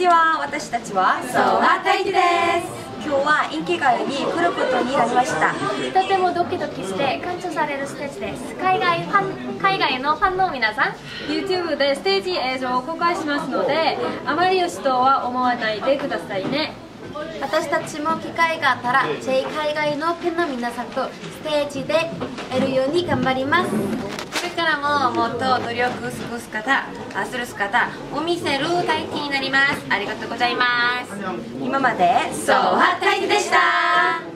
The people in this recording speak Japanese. ちは、私たちはソワタイキです。今日はインキガイに来ることになりました。とてもドキドキして感謝されるステージです。海外のファンの皆さん、 YouTube でステージ映像を公開しますので、あまり嘘とは思わないでくださいね。私たちも機会があったら、海外のファンの皆さんとステージでやるように頑張ります。これからももっと努力する姿を見せる体験になります。ありがとうございます。今までソワタイキでした。